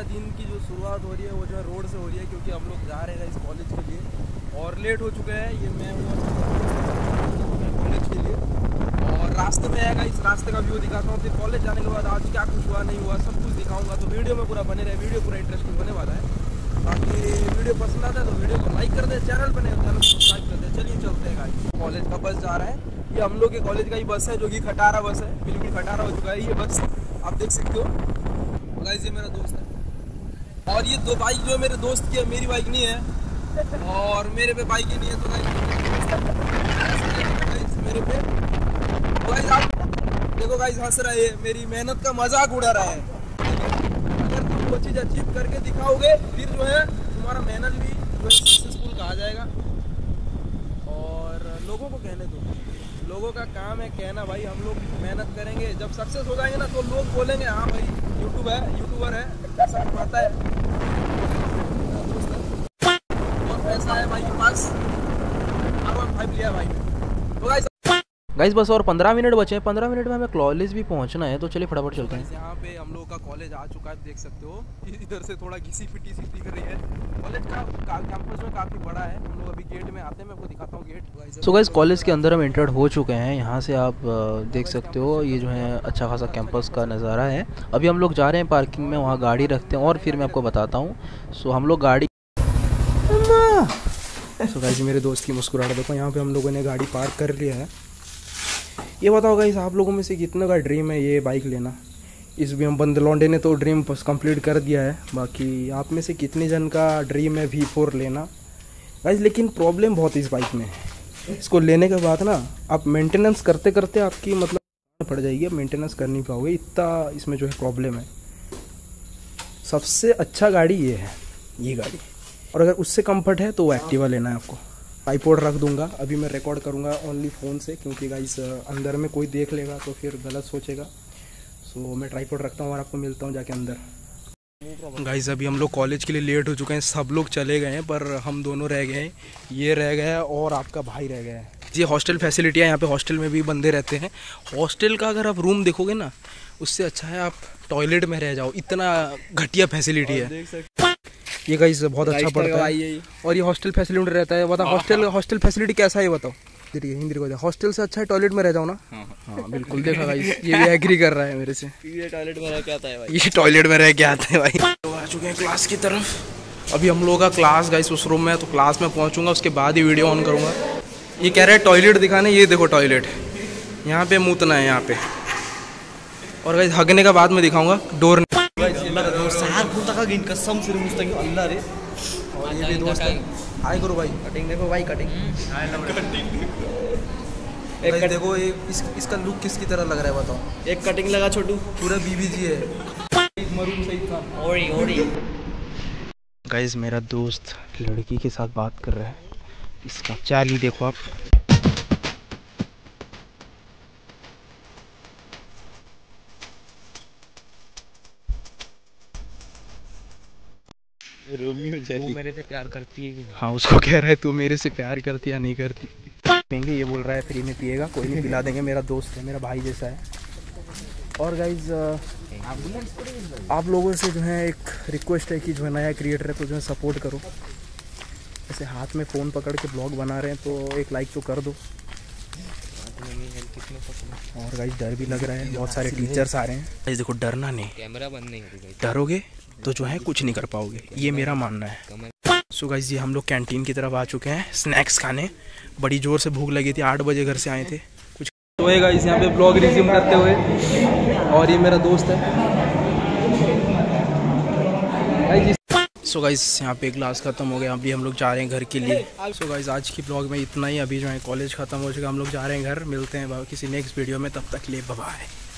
का दिन की जो शुरुआत हो रही है वो जो है रोड से हो रही है, क्योंकि हम लोग जा रहे हैं इस कॉलेज के लिए और लेट हो चुके हैं। ये मैं कॉलेज के लिए और रास्ते में आएगा, इस रास्ते का व्यू दिखाता हूँ, फिर कॉलेज जाने के बाद आज क्या कुछ हुआ नहीं हुआ सब कुछ दिखाऊँगा। तो वीडियो में पूरा बने रहे, वीडियो पूरा इंटरेस्टिंग होने वाला है। बाकी वीडियो पसंद आता है तो वीडियो को लाइक कर दे, चैनल पर नए सब्सक्राइब कर दे। चलिए चलते हैं। कॉलेज का बस जा रहा है, ये हम लोग के कॉलेज का ही बस है जो कि खटारा बस है, बिल्कुल खटारा हो चुका है ये बस, आप देख सकते हो। गाइस ये मेरा दोस्त है और ये दो बाइक जो है मेरे दोस्त की है, मेरी बाइक नहीं है और मेरे पे बाइक ही नहीं है। तो गाइस मेरे पे गाइस आप देखो, गाइस हंस रहा है, मेरी मेहनत का मजाक उड़ा रहा है। वो चीज़ अचीव करके दिखाओगे फिर जो है तुम्हारा मेहनत भी जो है सक्सेसफुल कहा जाएगा। और लोगों को कहने दो, लोगों का काम है कहना, भाई हम लोग मेहनत करेंगे, जब सक्सेस हो जाएंगे ना तो लोग बोलेंगे हाँ भाई यूट्यूबर है, सब पता है बहुत पैसा है भाई के पास, R15 लिया भाई। तो गाइस बस और 15 मिनट बचे हैं, 15 मिनट में हमें कॉलेज भी पहुंचना है, तो चलिए फटाफट चलते हैं। यहाँ पे हम लोग का कॉलेज आ चुका है, देख सकते हो, इधर से थोड़ा घिसी फिटी सी दिख रही है। कॉलेज का कैंपस में काफ़ी बड़ा है। हम लोग अभी गेट में आते हैं, मैं आपको दिखाता हूँ गेट। सो गाइस कॉलेज के अंदर हम एंटर्ड हो चुके हैं, यहाँ से आप देख सकते हो ये जो है अच्छा खासा कैंपस का नज़ारा है। अभी हम लोग जा रहे हैं पार्किंग में, वहाँ गाड़ी रखते हैं और फिर मैं आपको बताता हूँ। सो हम लोग गाड़ी गाइस मेरे दोस्त की मुस्कुराहट देखो, यहाँ पर हम लोगों ने गाड़ी पार्क कर लिया है। ये बताओ गाइस आप लोगों में से कितने का ड्रीम है ये बाइक लेना? इस भी हम बंद लौंडे ने तो ड्रीम कंप्लीट कर दिया है। बाकी आप में से कितने जन का ड्रीम है V4 लेना? गाइस लेकिन प्रॉब्लम बहुत है इस बाइक में, इसको लेने के बाद ना आप मेंटेनेंस करते करते आपकी मतलब पड़ जाएगी, आप मेंटेनेंस कर नहीं पाओगे, इतना इसमें जो है प्रॉब्लम है। सबसे अच्छा गाड़ी ये है, ये गाड़ी, और अगर उससे कम्फर्ट है तो वो एक्टिवा लेना है आपको। आईपॉड रख दूंगा, अभी मैं रिकॉर्ड करूंगा ओनली फ़ोन से, क्योंकि गाइस अंदर में कोई देख लेगा तो फिर गलत सोचेगा। सो मैं ट्राईपॉड रखता हूं और आपको मिलता हूं जाके अंदर। गाइस अभी हम लोग कॉलेज के लिए लेट हो चुके हैं, सब लोग चले गए हैं पर हम दोनों रह गए हैं, ये रह गए हैं और आपका भाई रह गया है। ये हॉस्टल फैसिलिटी है, यहाँ पर हॉस्टल में भी बंदे रहते हैं। हॉस्टल का अगर आप रूम देखोगे ना उससे अच्छा है आप टॉयलेट में रह जाओ, इतना घटिया फैसिलिटी है। ये गाइस बहुत अच्छा पड़ता है और ये हॉस्टल फैसिलिटी रहता है। बताओ हॉस्टल फैसिलिटी कैसा है बताओ, हिंदी को हॉस्टल से अच्छा है टॉयलेट में रह जाओ ना। हाँ बिल्कुल, देखा गाइस ये भी एग्री कर रहा है मेरे से, ये टॉयलेट में रह के आता है भाई, ये टॉयलेट में रह के आते हैं भाई। लोग आ चुके हैं क्लास की तरफ, अभी हम लोगों का क्लास गाइस उस रूम में, तो क्लास में पहुँचूंगा उसके बाद ही वीडियो ऑन करूँगा। ये कह रहा है टॉयलेट दिखाने, ये देखो टॉयलेट यहाँ पे मूतना है यहाँ पे, और गाइस हगने का बाद में दिखाऊँगा। डोर कसम से अल्लाह रे, और ये भी दोस्त है। आई करो भाई कटिंग, देखो भाई कटिंग, एक देखो ये इसका लुक किसकी तरह लग रहा है बताओ, एक कटिंग लगा छोटू पूरा बीबीजी है, एक मरून सही था। ओरी गाइस मेरा दोस्त लड़की के साथ बात कर रहा है, इसका चाल ही देखो आप। वो मेरे से प्यार करती है, हाँ उसको कह रहा है तू मेरे से प्यार करती या नहीं करती। पियेंगे ये बोल रहा है, फ्री में पिएगा, कोई नहीं पिला देंगे, मेरा दोस्त है, मेरा भाई जैसा है। और गाइज आप लोगों से जो है एक रिक्वेस्ट है कि जो है नया क्रिएटर है तो जो है सपोर्ट करो। ऐसे हाथ में फ़ोन पकड़ के ब्लॉग बना रहे हैं तो एक लाइक तो कर दो। और गाइज डर भी लग रहा है, बहुत सारे टीचर्स आ रहे हैं। गाइज देखो डरना नहीं, कैमरा बंद नहीं होगी, डरोगे तो जो है कुछ नहीं कर पाओगे, ये मेरा मानना है। सो गाइज ये हम लोग कैंटीन की तरफ आ चुके हैं स्नैक्स खाने, बड़ी ज़ोर से भूख लगी थी, 8 बजे घर से आए थे कुछ। तो है गाइज यहाँ पे ब्लॉग रिज्यूम करते हुए, और ये मेरा दोस्त है। सो गाइज यहाँ पे क्लास खत्म हो गया, अभी हम लोग जा रहे हैं घर के लिए। सो गाइज आज की ब्लॉग में इतना ही, अभी जो है कॉलेज खत्म हो चुका, हम लोग जा रहे हैं घर, मिलते हैं किसी नेक्स्ट वीडियो में, तब तक के लिए बाय बाय।